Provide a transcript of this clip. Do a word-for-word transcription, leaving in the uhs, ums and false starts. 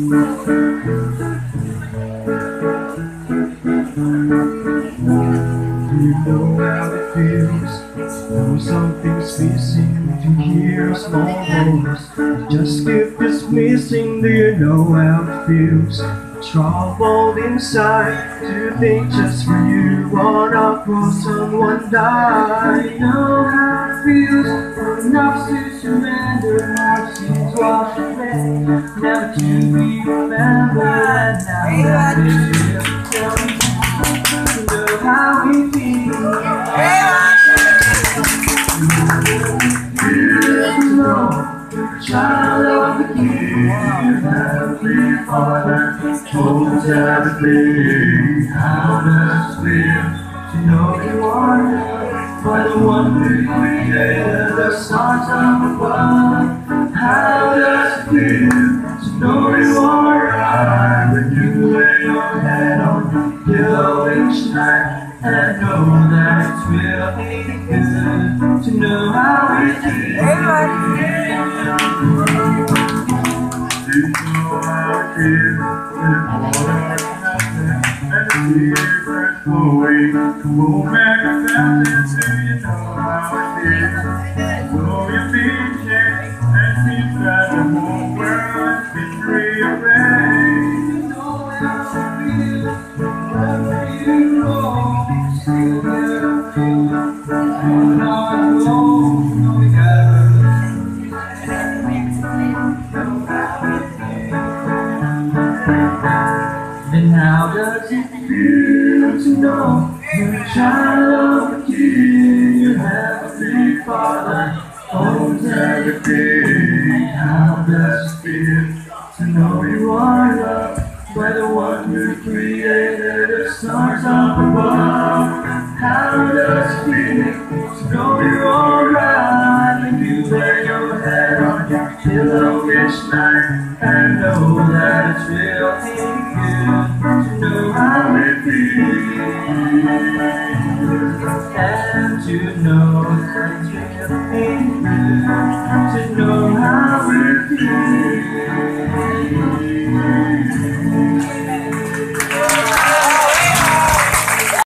You know how it feels. Know something's missing to hear small voice. Just keep dismissing. Do you know how it feels? Troubled inside to think just for you or not for someone died. You know how it feels. Enough to surrender. Enough to wash away. Never to be remembered. Now that you how we feel. You know, the child of the King, Heavenly Father, holds everything. How does it feel to know you are by the one who created the stars of above? How does it feel to know you are right when you lay your head on your pillow each night? And I know that it will be good to know how it feels. Do you know how it feels? The water and the river flowing, the woman and the do you know how it feels? Though you've been changed, it seems that the whole world has been rearranged. You know how it feels, wherever you go. Still never feel that I'm not alone. No, we got it. And how does it feel to know you're a child of the King? You have a big father, owns everything. How does it feel to know you are loved by the one who created the stars up above? How does it feel to know you're alright when you lay your head on your pillow each night? And know that it's real good to know how it feels. And to know that it's real good to know how it feels.